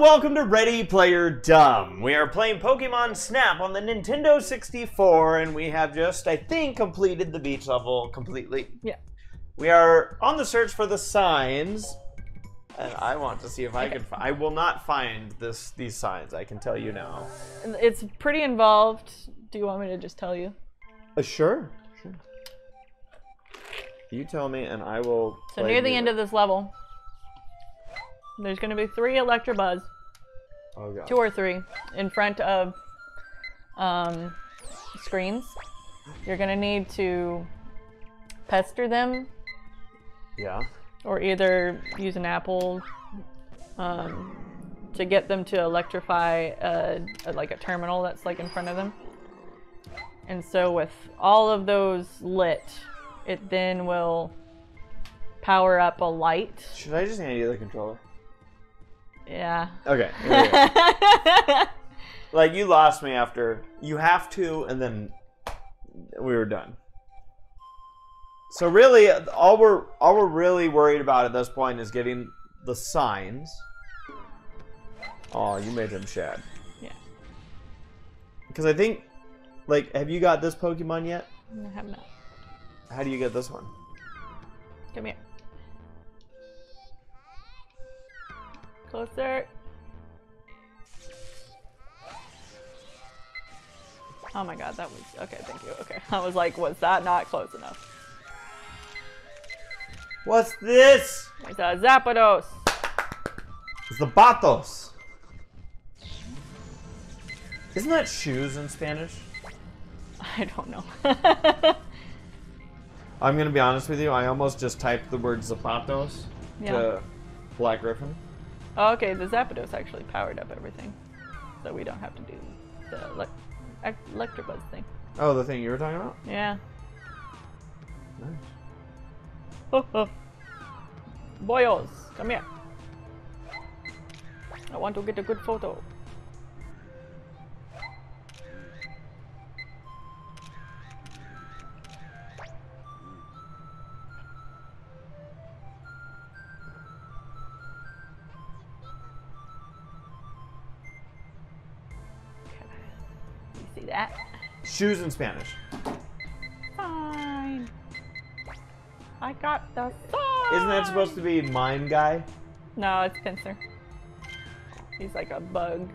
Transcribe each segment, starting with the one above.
and welcome to Ready Player Dumb. We are playing Pokemon Snap on the Nintendo 64, and we have just, I think, completed the beach level completely. Yeah. We are on the search for the signs, and I want to see if I can. I will not find these signs. I can tell you now. It's pretty involved. Do you want me to just tell you? Sure. You tell me, and I will. So near the end of this level. There's going to be 3 Electabuzz, oh, 2 or 3, in front of screens. You're going to need to pester them. Yeah. Or either use an apple to get them to electrify like a terminal that's like in front of them. And so with all of those lit, it then will power up a light. Should I just hand you the controller? Yeah. Okay. Like, you lost me after you have to, and then we were done. So really, all we're really worried about at this point is getting the signs. Oh, you made them shad. Yeah. Because I think, like, have you got this Pokemon yet? I have not. How do you get this one? Come here. Closer. Oh my god, that was... Okay, thank you. Okay, I was like, was that not close enough? What's this? It's a Zapdos. It's the Batos. Isn't that shoes in Spanish? I don't know. I'm going to be honest with you. I almost just typed the word Zapatos to Black Griffin. Oh, okay, the Zapdos actually powered up everything, so we don't have to do the Electabuzz thing. Oh, the thing you were talking about? Yeah. Nice. Oh, oh. Boyos, come here. I want to get a good photo. That. Shoes in Spanish. Fine. I got the sign. Isn't that supposed to be mine guy? No, it's Pinsir. He's like a bug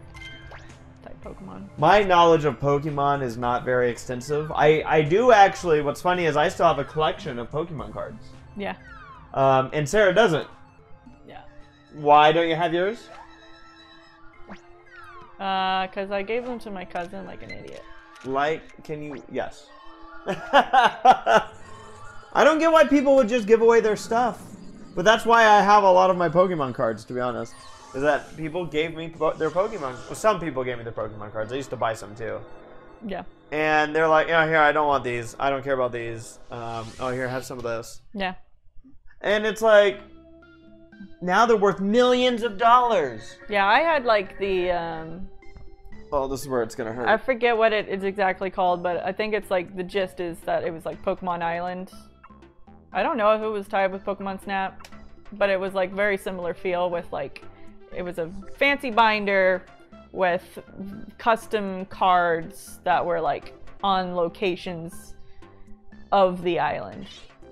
type Pokemon. My knowledge of Pokemon is not very extensive. I do actually, what's funny is I still have a collection of Pokemon cards. Yeah. And Sarah doesn't. Yeah. Why don't you have yours? Because I gave them to my cousin like an idiot. Like, can you... Yes. I don't get why people would just give away their stuff. But that's why I have a lot of my Pokemon cards, to be honest. Is that people gave me their Pokemon... Well, some people gave me their Pokemon cards. I used to buy some, too. Yeah. And they're like, oh, here, I don't want these. I don't care about these. Oh, here, have some of this. Yeah. And it's like... Now they're worth millions of dollars. Yeah, I had like the... Oh, this is where it's going to hurt. I forget what it is exactly called, but I think it's like the gist is that it was like Pokemon Island. I don't know if it was tied with Pokemon Snap, but it was like very similar feel with like... It was a fancy binder with custom cards that were like on locations of the island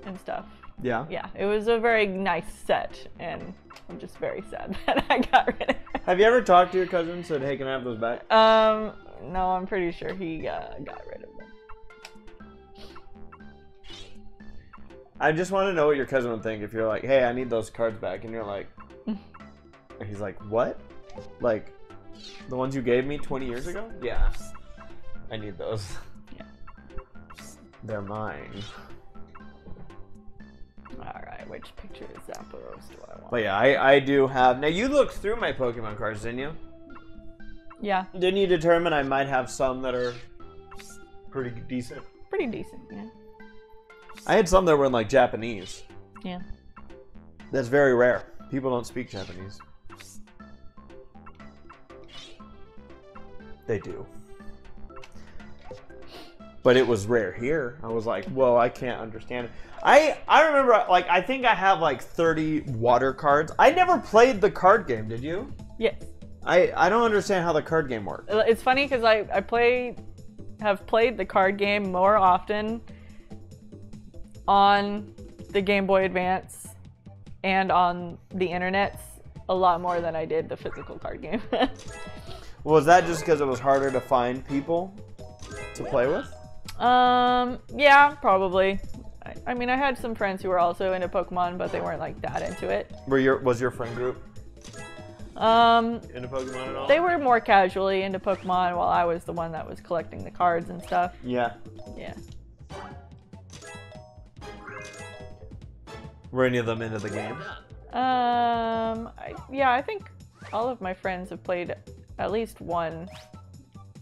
and stuff. Yeah. Yeah, it was a very nice set, and I'm just very sad that I got rid of it. Have you ever talked to your cousin and said, hey, can I have those back? No, I'm pretty sure he got rid of them. I just want to know what your cousin would think if you're like, hey, I need those cards back, and you're like... And he's like, what? Like, the ones you gave me 20 years ago? Yeah. I need those. Yeah. They're mine. Alright, which picture is Zapdos do I want? But yeah, I do have... Now, you looked through my Pokemon cards, didn't you? Yeah. Didn't you determine I might have some that are pretty decent? Pretty decent, yeah. I had some that were in, like, Japanese. Yeah. That's very rare. People don't speak Japanese. They do. But it was rare here. I was like, whoa, I can't understand it. I remember, like, I think I have, like, 30 water cards. I never played the card game, did you? Yes. I don't understand how the card game works. It's funny because I have played the card game more often on the Game Boy Advance and on the internet a lot more than I did the physical card game. Was that just because it was harder to find people to play with? Yeah, probably. I mean, I had some friends who were also into Pokemon, but they weren't like that into it. Was your friend group into Pokemon at all? They were more casually into Pokemon, while I was the one that was collecting the cards and stuff. Yeah. Yeah. Were any of them into the game? Yeah, I think all of my friends have played at least one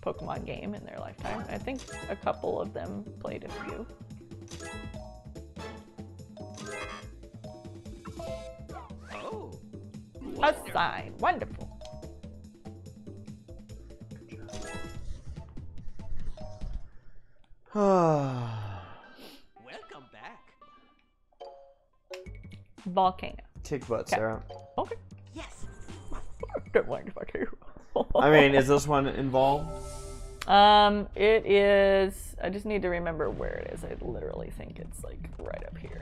Pokemon game in their lifetime. I think a couple of them played a few. Oh, a sign. Wonderful. Welcome back. Volcano. Tick butt, okay. Sarah. Okay. Yes. Don't mind if I do. I mean, is this one involved? It is. I just need to remember where it is. I literally think it's like right up here.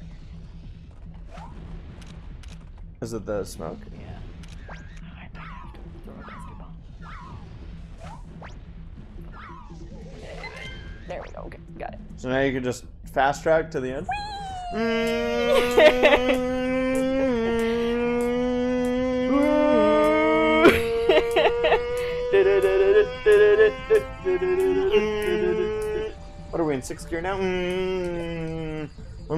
Is it the smoke? Yeah. I might have to throw a basketball. There we go. Okay, got it. So now you can just fast track to the end? What are we in, 6th gear now? Oh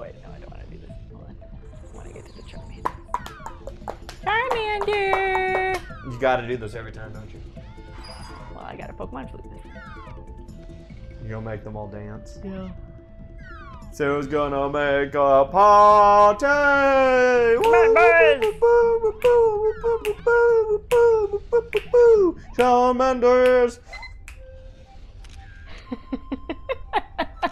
wait, no, I don't want to do this. Hold on. I want to get to the Charmander. Charmander! You gotta do this every time, don't you? Well, I got a Pokemon for this. You're gonna make them all dance? Yeah. So who's gonna make a party? Charmanders!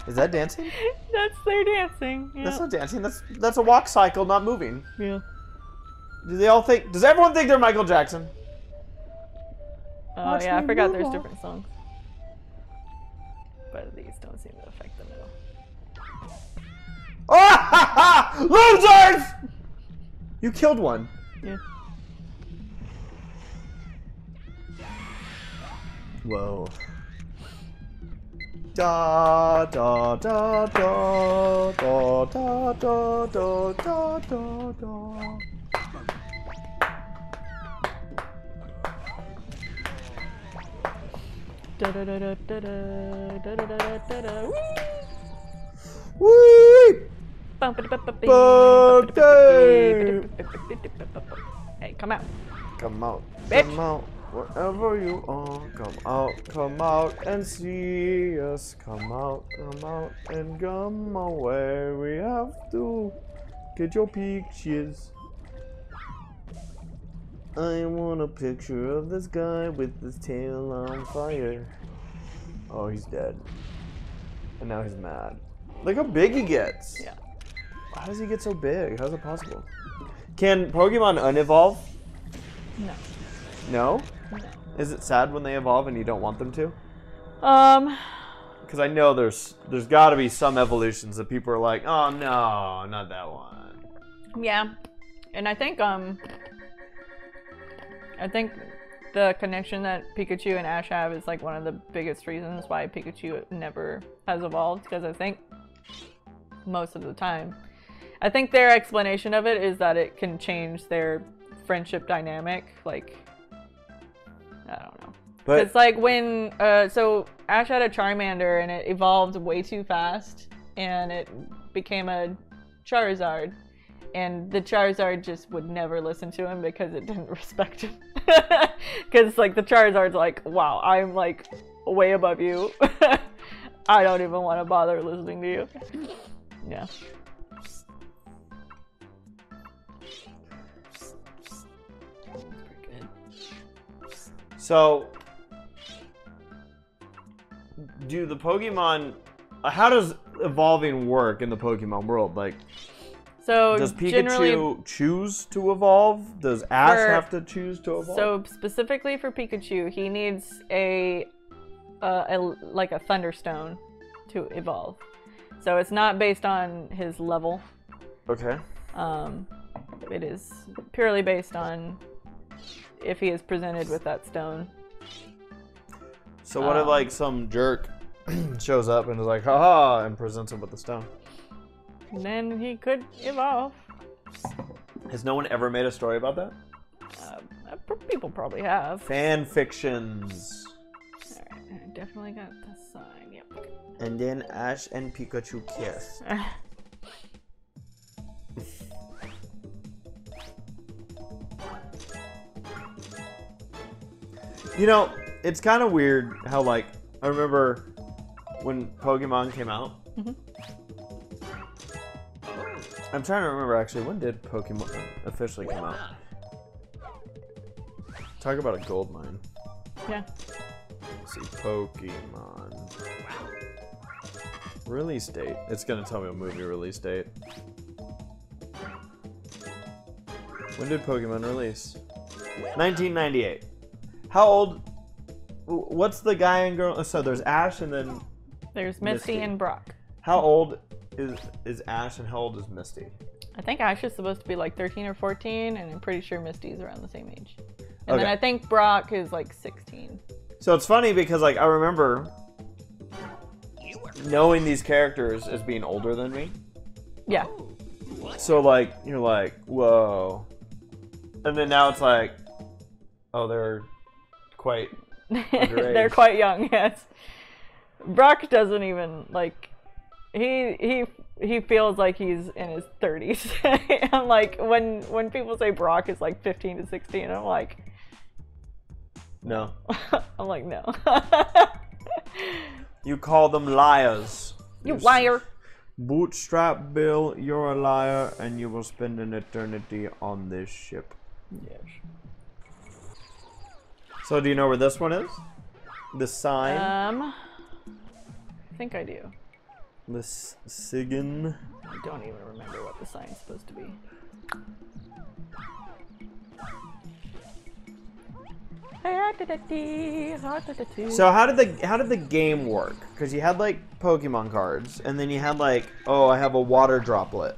Is that dancing? That's their dancing. Yeah. That's not dancing. That's a walk cycle, not moving. Yeah. Do they all think? Does everyone think they're Michael Jackson? Oh yeah, I forgot there's different songs. But these don't seem to affect them at all. Oh, ha, ha! Losers! You killed one. Yeah. Whoa. Da da da da da da da da da da da. Da da da da da da da da da. Whee! Whee! Hey, come out. Come out. Bitch. Come out. Wherever you are, come out and see us. Come out and come away. We have to get your pictures. I want a picture of this guy with his tail on fire. Oh, he's dead. And now he's mad. Look how big he gets. Yeah. How does he get so big? How is it possible? Can Pokemon unevolve? No. No? No. Is it sad when they evolve and you don't want them to? Because I know there's got to be some evolutions that people are like, oh no, not that one. Yeah, and I think the connection that Pikachu and Ash have is like one of the biggest reasons why Pikachu never has evolved. Because I think most of the time, I think their explanation of it is that it can change their friendship dynamic. Like, I don't know. But it's like when, so Ash had a Charmander and it evolved way too fast and it became a Charizard. And the Charizard just would never listen to him because it didn't respect him. Because like the Charizard's like, wow, I'm like way above you. I don't even want to bother listening to you. Yeah. So, do the Pokemon, how does evolving work in the Pokemon world? Like, So does Pikachu choose to evolve? Does Ash have to choose to evolve? So specifically for Pikachu, he needs a Thunderstone to evolve. So it's not based on his level. Okay. It is purely based on if he is presented with that stone. So what if like some jerk shows up and is like, haha, and presents him with the stone? Then he could evolve. Has no one ever made a story about that? People probably have. Fan fictions. All right, I definitely got this sign. Yep. And then Ash and Pikachu kiss. You know, it's kind of weird how, like, I remember when Pokemon came out. Mm-hmm. I'm trying to remember, actually, when did Pokemon officially come out? Talk about a gold mine. Yeah. Let's see, Pokemon. Release date. It's going to tell me a movie release date. When did Pokemon release? 1998. How old? What's the guy and girl? So there's Ash and then there's Misty and Brock. How old is Ash and how old is Misty? I think Ash is supposed to be like 13 or 14, and I'm pretty sure Misty's around the same age. And okay. Then I think Brock is like 16. So it's funny because like I remember knowing these characters as being older than me. Yeah. So like you're like, whoa, and then now it's like, oh, they're quite underage. They're quite young, yes. Brock doesn't even, like, he feels like he's in his 30s. I'm like, when people say Brock is like 15 to 16, I'm like, no. I'm like, no. You call them liars. You liar. Bootstrap Bill, you're a liar, and you will spend an eternity on this ship. Yes. So do you know where this one is? The sign? I think I do. The Sigyn. I don't even remember what the sign's supposed to be. So how did the game work? Because you had like Pokemon cards, and then you had like, oh, I have a water droplet.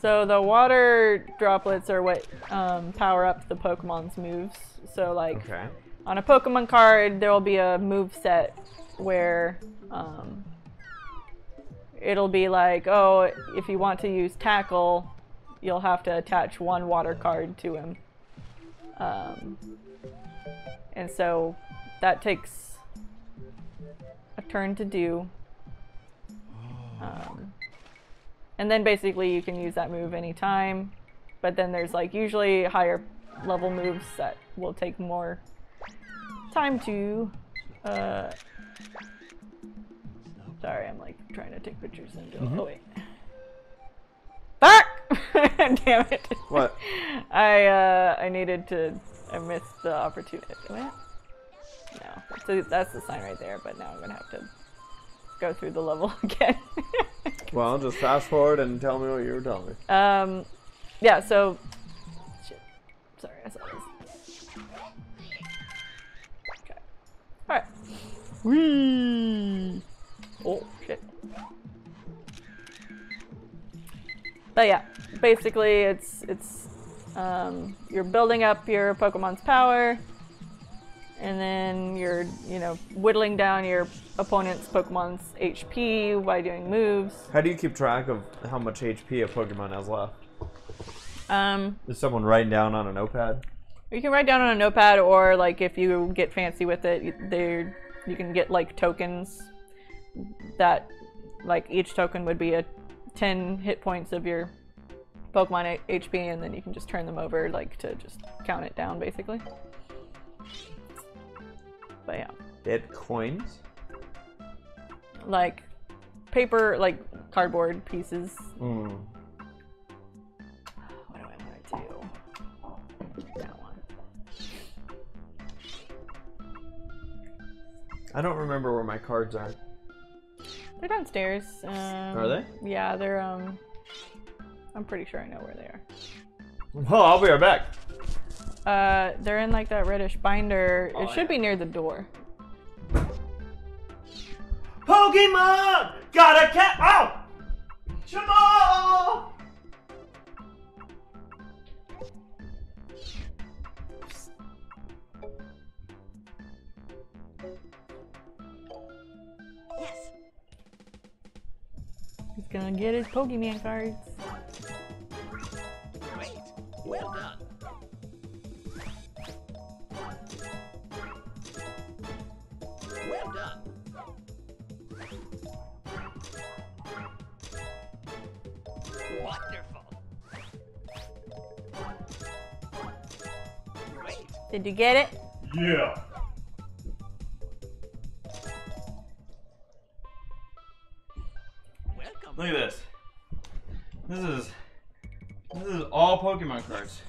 So the water droplets are what power up the Pokemon's moves. So like. Okay. On a Pokemon card, there will be a move set where it'll be like, oh, if you want to use Tackle, you'll have to attach one water card to him. And so that takes a turn to do. And then basically you can use that move anytime. But then there's like usually higher level moves that will take more time to sorry, I'm like trying to take pictures and do mm-hmm. Oh wait, back. Damn it. What? I needed to, I missed the opportunity. What? No, so that's the sign right there, but now I'm gonna have to go through the level again. Well, just fast forward and tell me what you were telling me. Yeah, so shit, sorry, I saw this. Alright. Whee! Oh, shit. But yeah, basically it's you're building up your Pokemon's power, and then you're, you know, whittling down your opponent's Pokemon's HP by doing moves. How do you keep track of how much HP a Pokemon has left? Is someone writing down on a notepad? You can write down on a notepad, or like if you get fancy with it, there you can get like tokens that, like each token would be a 10 hit points of your Pokemon HP, and then you can just turn them over like to just count it down basically. But yeah. Bitcoins? Like paper, like cardboard pieces. Mm. What do I want to do? That one. I don't remember where my cards are. They're downstairs. Are they? Yeah, they're I'm pretty sure I know where they are. Well, I'll be right back. They're in like that reddish binder. Oh, it should be near the door. Pokemon! Got a cat! Ow! Jamal! Yes. He's gonna get his Pokemon cards. Great. Well done. Well done. Wonderful. Great. Did you get it? Yeah. Welcome. Look at this. This is all Pokemon cards.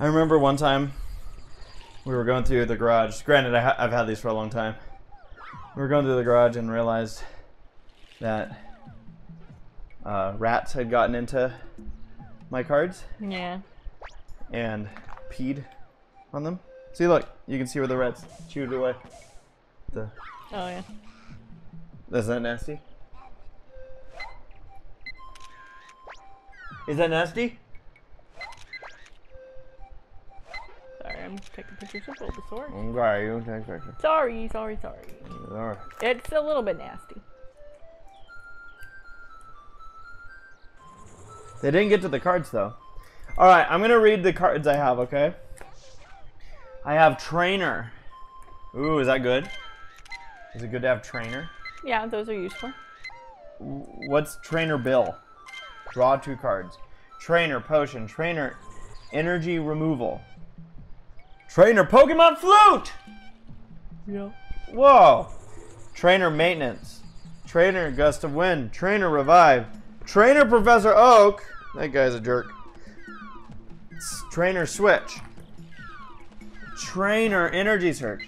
I remember one time we were going through the garage. Granted, I've had these for a long time. We were going through the garage and realized that rats had gotten into my cards. Yeah. And peed on them. See, look, you can see where the rats chewed away. Oh yeah. Is that nasty? Is that nasty? I'm taking pictures of Bulbasaur. Okay, you take pictures. Sorry. Alright. It's a little bit nasty. They didn't get to the cards though. Alright, I'm gonna read the cards I have, okay? I have Trainer. Ooh, is that good? Is it good to have Trainer? Yeah, those are useful. What's Trainer Bill? Draw 2 cards. Trainer Potion. Trainer Energy Removal. Trainer Pokemon Flute! Yeah. Whoa! Trainer Maintenance. Trainer Gust of Wind. Trainer Revive. Trainer Professor Oak. That guy's a jerk. Trainer Switch. Trainer Energy Search.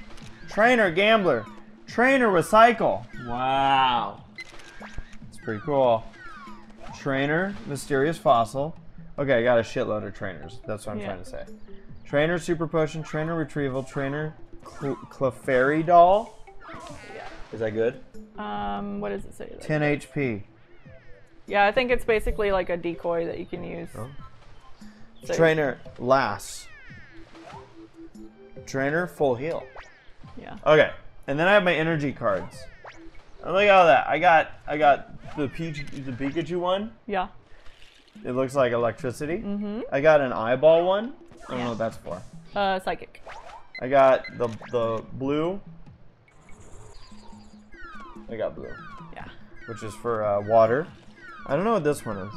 Trainer Gambler. Trainer Recycle. Wow. That's pretty cool. Trainer Mysterious Fossil. Okay, I got a shitload of trainers. That's what I'm trying to say. Trainer Super Potion, Trainer Retrieval, Trainer Clefairy Doll. Yeah. Is that good? What does it say? 10 HP. Yeah, I think it's basically like a decoy that you can use. Oh. So Trainer Lass. Trainer Full Heal. Yeah. Okay, and then I have my energy cards. And look at all that. I got the Pikachu one. Yeah. It looks like electricity. Mm-hmm. I got an eyeball one. I don't know what that's for. Psychic. I got the blue. I got blue. Yeah. Which is for water. I don't know what this one is.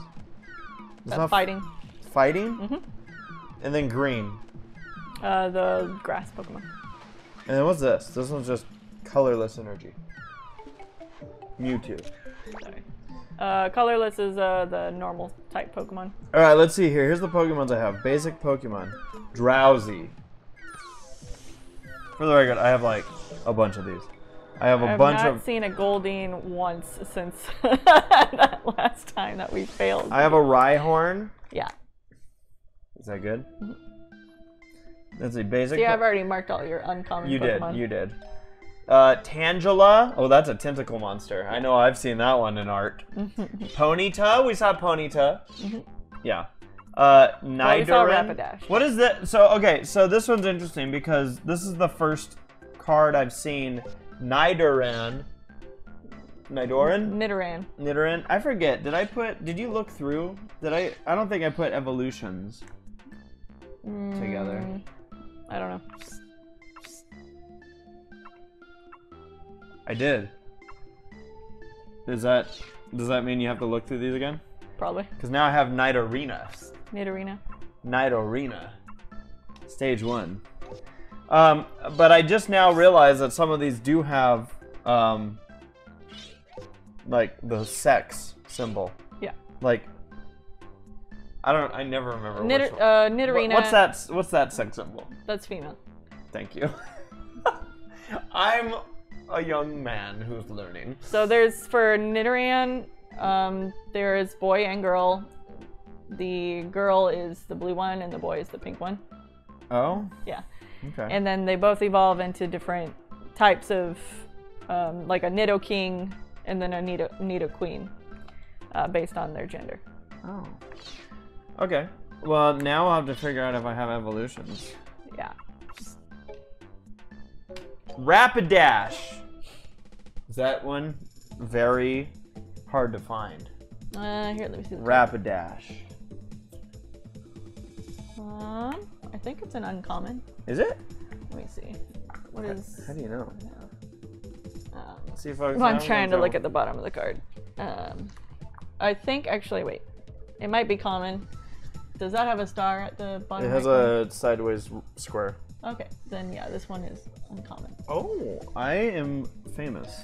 It's not fighting. Fighting? Mm-hmm. And then green. The grass Pokemon. And then what's this? This one's just colorless energy. Mewtwo. Sorry. Colorless is the normal type Pokemon. Alright, let's see here. Here's the Pokemons I have. Basic Pokemon. Drowsy. For the record, I have like a bunch of these. I have a bunch of... I've seen a Goldeen once since that last time that we failed. I have a Rhyhorn. Yeah. Is that good? Mm-hmm. That's a basic... See, I've already marked all your uncommon Pokemon. You did. Tangela. Oh, that's a tentacle monster. I know, I've seen that one in art. Ponyta. We saw Ponyta. Yeah. Nidoran. We saw Rapidash. What is that? So, okay, so this one's interesting because this is the first card I've seen. Nidoran. I forget. Did you look through? I don't think I put evolutions together. I don't know. I did. Does that mean you have to look through these again? Probably. Because now I have Nidorina. Nidorina. Stage 1. But I just now realized that some of these do have, like the sex symbol. Yeah. Like, I never remember. Nidorina. What's that sex symbol? That's female. Thank you. I'm a young man who's learning. So there's, for Nidoran, there is boy and girl. The girl is the blue one and the boy is the pink one. Oh? Yeah. Okay. And then they both evolve into different types of, like a Nidoking and then a Nidoqueen, based on their gender. Oh. Okay. Well, now I'll have to figure out if I have evolutions. Yeah. Rapidash! Is that one very hard to find? Here, let me see. Rapidash. I think it's an uncommon. Is it? Let me see. What is... How do you know? See if I I'm trying to look at the bottom of the card. I think, actually, wait. It might be common. Does that have a star at the bottom? It has a sideways square. Okay, then yeah, this one is uncommon. Oh, I am famous.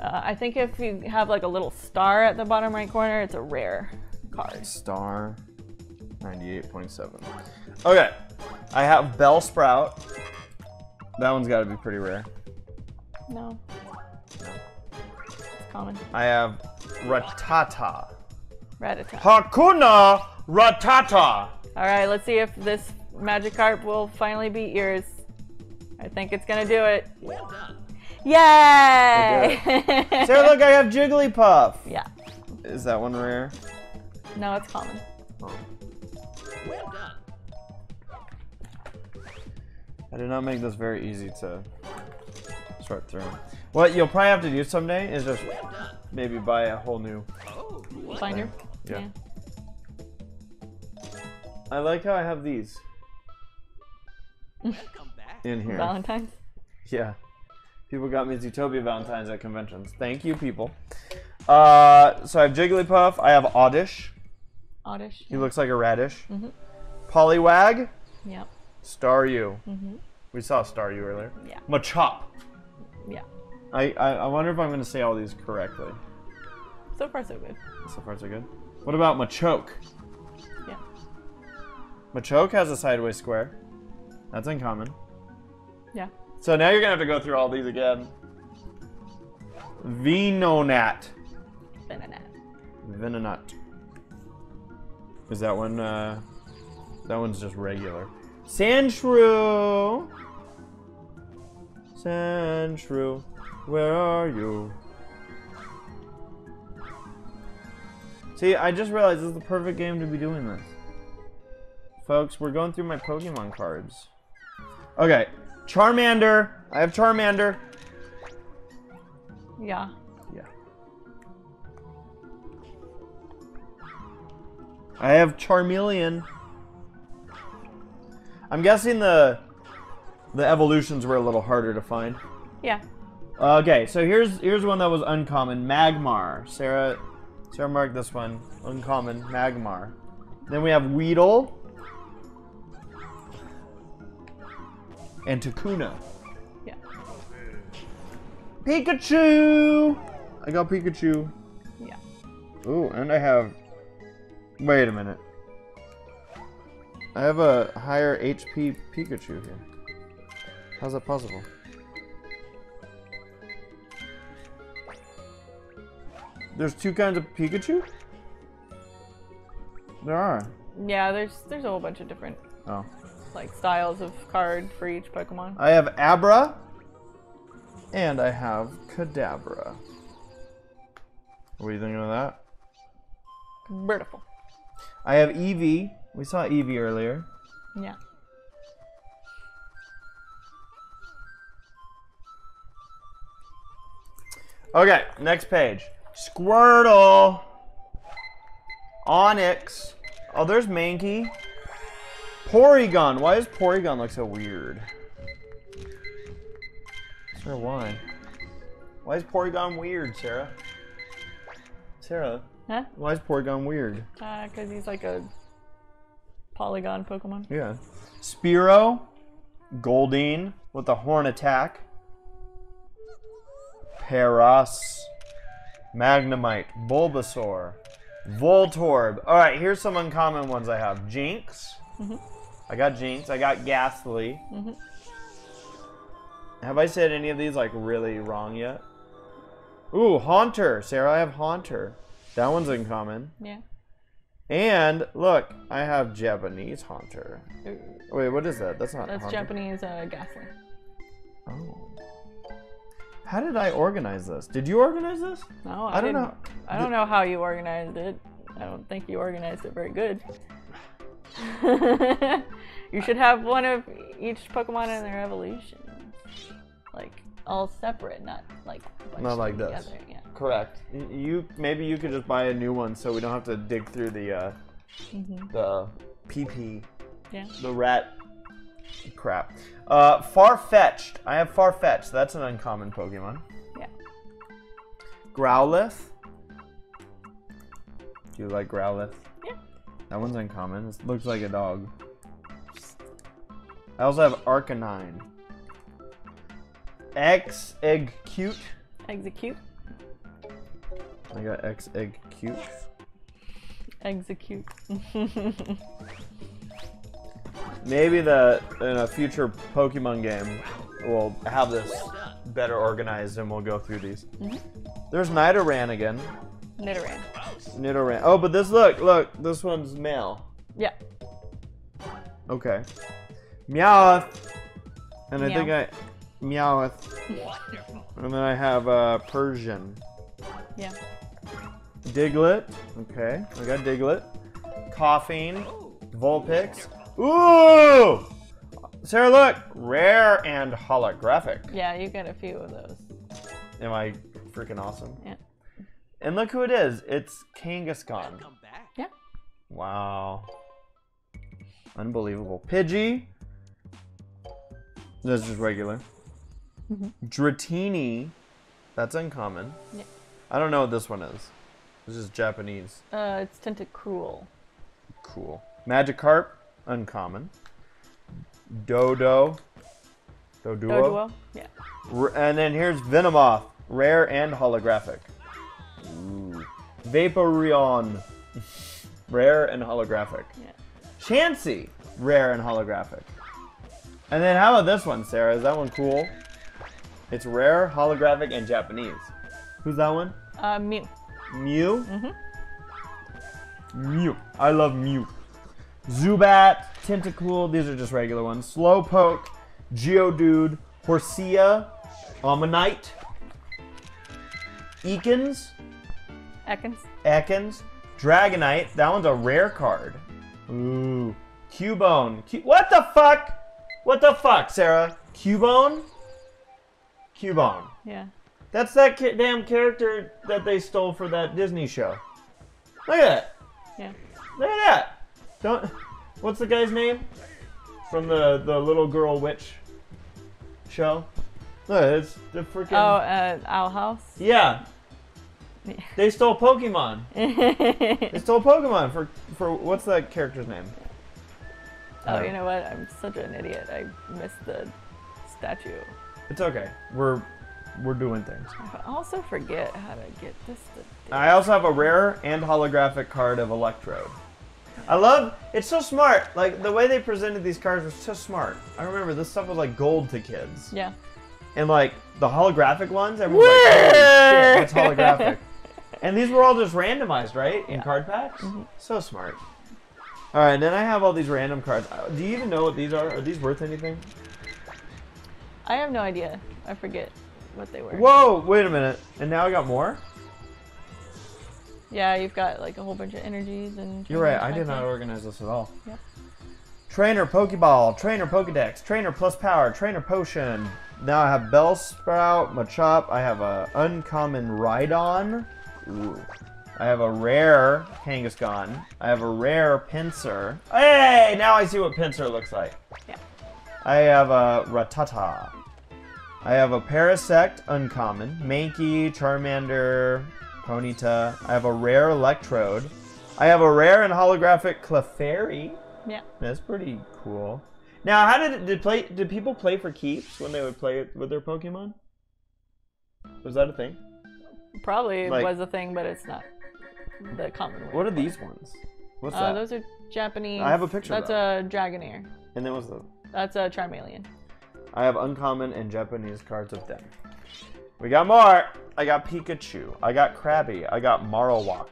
I think if you have like a little star at the bottom right corner, it's a rare card. Star 98.7. Okay, I have Bellsprout. That one's got to be pretty rare. No. It's common. I have Rattata. Rattata. Hakuna Rattata! Alright, let's see if this Magikarp will finally beat yours. I think it's gonna do it. Well done. Yay! It. Sarah, look, I have Jigglypuff. Yeah. Is that one rare? No, it's common. Oh. Well done. I did not make this very easy to sort through. What you'll probably have to do someday is just maybe buy a whole new binder. Yeah. I like how I have these in here. Valentine's? Yeah. People got me Zootopia Valentines at conventions. Thank you, people. So I have Jigglypuff. I have Oddish. Oddish. He looks like a radish. Mm-hmm. Poliwag. Yep. Staryu. Mm-hmm. We saw Staryu earlier. Yeah. Machop. Yeah. I wonder if I'm going to say all these correctly. So far, so good. So far, so good. What about Machoke? Yeah. Machoke has a sideways square. That's uncommon. Yeah. So now you're going to have to go through all these again. Venonat. Venonat. Venonat. Is that one, that one's just regular. Sandshrew. Sandshrew, where are you? See, I just realized this is the perfect game to be doing this. Folks, we're going through my Pokemon cards. Okay. Charmander. I have Charmander. Yeah. Yeah. I have Charmeleon. I'm guessing the evolutions were a little harder to find. Yeah. Okay, so here's one that was uncommon. Magmar. Sarah marked this one. Uncommon. Magmar. Then we have Weedle. And Takuna. Yeah. Pikachu! I got Pikachu. Yeah. Ooh, and I have... Wait a minute. I have a higher HP Pikachu here. How's that possible? There's two kinds of Pikachu? There are. Yeah, there's a whole bunch of different... Oh. Like styles of card for each Pokemon. I have Abra, and I have Kadabra. What do you think of that? Beautiful. I have Eevee. We saw Eevee earlier. Yeah. Okay, next page. Squirtle, Onix. Oh, there's Mankey. Porygon. Why does Porygon look so weird? Sarah, why? Why is Porygon weird, Sarah? Sarah? Huh? Why is Porygon weird? Because he's like a polygon Pokemon. Yeah. Spearow. Goldeen with a horn attack. Paras. Magnemite. Bulbasaur. Voltorb. Alright, here's some uncommon ones I have. Jinx. Mm-hmm. I got Jinx. I got Ghastly. Mm-hmm. Have I said any of these like really wrong yet? Ooh, Haunter. Sarah, I have Haunter. That one's in common. Yeah. And look, I have Japanese Haunter. Ooh. Wait, what is that? That's not. That's Haunter. Japanese Ghastly. Oh. How did I organize this? Did you organize this? No, I didn't. Know. I don't know how you organized it. I don't think you organized it very good. You should have one of each Pokemon and their evolution, like all separate, not like bunched not like together. This. Yeah. Correct. You maybe you could just buy a new one so we don't have to dig through the PP, yeah, the rat crap. Farfetch'd. I have Farfetch'd. That's an uncommon Pokemon. Yeah. Growlithe. Do you like Growlithe? Yeah. That one's uncommon. It looks like a dog. I also have Arcanine. Egg cute. Execute. I got Egg cute. Execute. Maybe in a future Pokemon game, we'll have this better organized and we'll go through these. Mm-hmm. There's Nidoran again. Nidoran. Nidoran. Oh, but this look, this one's male. Yeah. Okay. Meowth. And I think I Meowth. Wonderful. And then I have Persian. Yeah. Diglett. Okay, I got Diglett. Coughing. Vulpix. Ooh! Sarah, look! Rare and holographic. Yeah, you got a few of those. Am I freaking awesome? Yeah. And look who it is. It's Kangaskhan. Yeah. Wow. Unbelievable. Pidgey. That's just regular. Dratini. That's uncommon. Yeah. I don't know what this one is. This is Japanese. It's Tentacool. Cool. Magikarp. Uncommon. Dodo. Doduo. Yeah. And then here's Venomoth. Rare and holographic. Ooh. Vaporeon. Rare and holographic. Yeah. Chansey. Rare and holographic. And then how about this one, Sarah? Is that one cool? It's rare, holographic, and Japanese. Who's that one? Mew. Mew? Mm-hmm. Mew. I love Mew. Zubat, Tentacool, these are just regular ones. Slowpoke, Geodude, Horsia, Ammonite, Ekans, Dragonite, that one's a rare card. Ooh, Cubone. What the fuck? What the fuck, Sarah? Cubone? Cubone. Yeah. That's that damn character that they stole for that Disney show. Look at that. Yeah. Look at that. Don't. What's the guy's name? From the little girl witch show. Look, it's the freaking. Oh, Owl House. Yeah. They stole Pokemon. They stole Pokemon for what's that character's name? Oh, you know what? I'm such an idiot. I missed the statue. It's okay. We're doing things. I also forget how to get this. I also have a rare and holographic card of Electrode. I love, it's so smart. Like, the way they presented these cards was so smart. I remember this stuff was like gold to kids. Yeah. And like, the holographic ones, everyone was like, oh shit, that's holographic. And these were all just randomized, right? In card packs? Mm-hmm. So smart. All right, then I have all these random cards. Do you even know what these are? Are these worth anything? I have no idea. I forget what they were. Whoa, wait a minute. And now I got more? Yeah, you've got like a whole bunch of energies and... You're right, I did not organize this at all. Yeah. Trainer Pokeball, Trainer Pokedex, Trainer Plus Power, Trainer Potion. Now I have Bellsprout, Machop, I have a uncommon Rhydon. Ooh. I have a rare Kangaskhan. I have a rare Pinsir. Hey, now I see what Pinsir looks like. Yeah. I have a Rattata. I have a Parasect, uncommon. Mankey, Charmander... Ponyta. I have a rare Electrode. I have a rare and holographic Clefairy. Yeah. That's pretty cool. Now, how did people play for keeps when they would play with their Pokemon? Was that a thing? Probably like, was a thing, but it's not the common one. What are these ones? What's that? Those are Japanese. I have a picture of that. That's a Dragonair. And then what's the... That's a Charmeleon. I have uncommon and Japanese cards of them. We got more! I got Pikachu. I got Krabby. I got Marowak,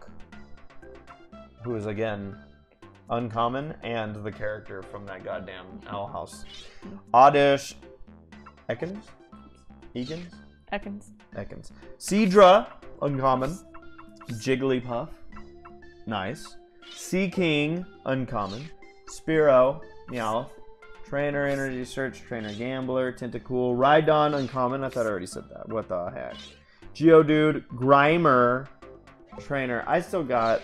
who is, again, uncommon, and the character from that goddamn owl house. Oddish. Ekans? Ekans? Ekans. Ekans. Seedra, uncommon. Jigglypuff, nice. Sea King, uncommon. Spearow, Meowth. Trainer, Energy Search, Trainer, Gambler, Tentacool. Rhydon, uncommon. I thought I already said that. What the heck? Geodude, Grimer, Trainer. I still got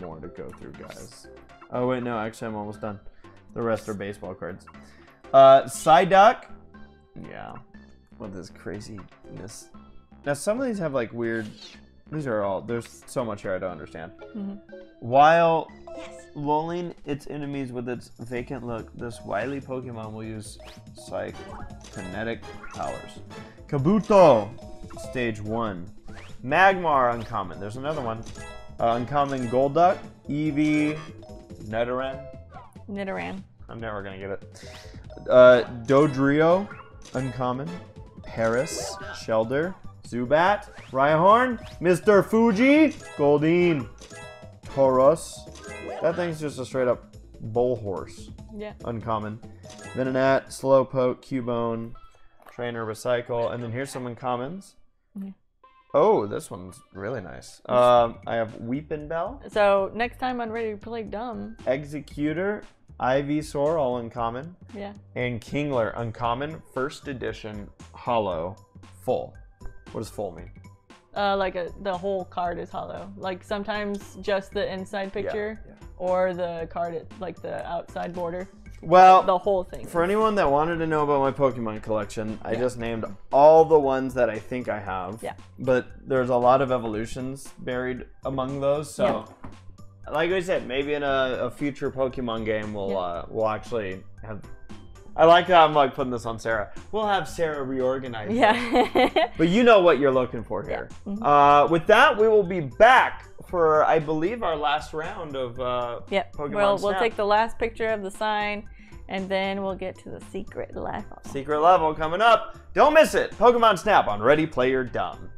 more to go through, guys. Oh, wait, no. Actually, I'm almost done. The rest are baseball cards. Psyduck. Yeah. What this craziness. Now, some of these have, like, weird... These are all... There's so much here I don't understand. Mm-hmm. While lulling its enemies with its vacant look, this wily Pokemon will use psychokinetic powers. Kabuto. Stage 1. Magmar, uncommon. There's another one. Uncommon Golduck, Eevee, Nidoran. Nidoran. I'm never gonna get it. Dodrio, uncommon. Paris, Shelder, Zubat, Rhyhorn, Mr. Fuji, Goldeen, Tauros. That thing's just a straight up bull horse. Yeah. Uncommon. Venonat, Slowpoke, Cubone, Trainer, Recycle, and then here's some uncommons. Mm-hmm. Oh, this one's really nice. I have Weepin' Bell. So next time on Ready to Play Dumb. Executor, Ivysaur, all uncommon. Yeah. And Kingler, uncommon, first edition, hollow, full. What does full mean? The whole card is hollow. Like sometimes just the inside picture or the card, like the outside border. Well, the whole thing. For anyone that wanted to know about my Pokemon collection, I just named all the ones that I think I have. Yeah. But there's a lot of evolutions buried among those. So, like we said, maybe in a future Pokemon game, we'll actually have... I like how I'm like putting this on Sarah. We'll have Sarah reorganize. Yeah. But you know what you're looking for here. Yeah. Mm-hmm. With that, we will be back for, I believe, our last round of Pokemon Snap. We'll take the last picture of the sign, and then we'll get to the secret level. Secret level coming up. Don't miss it. Pokemon Snap on Ready Player Dumb.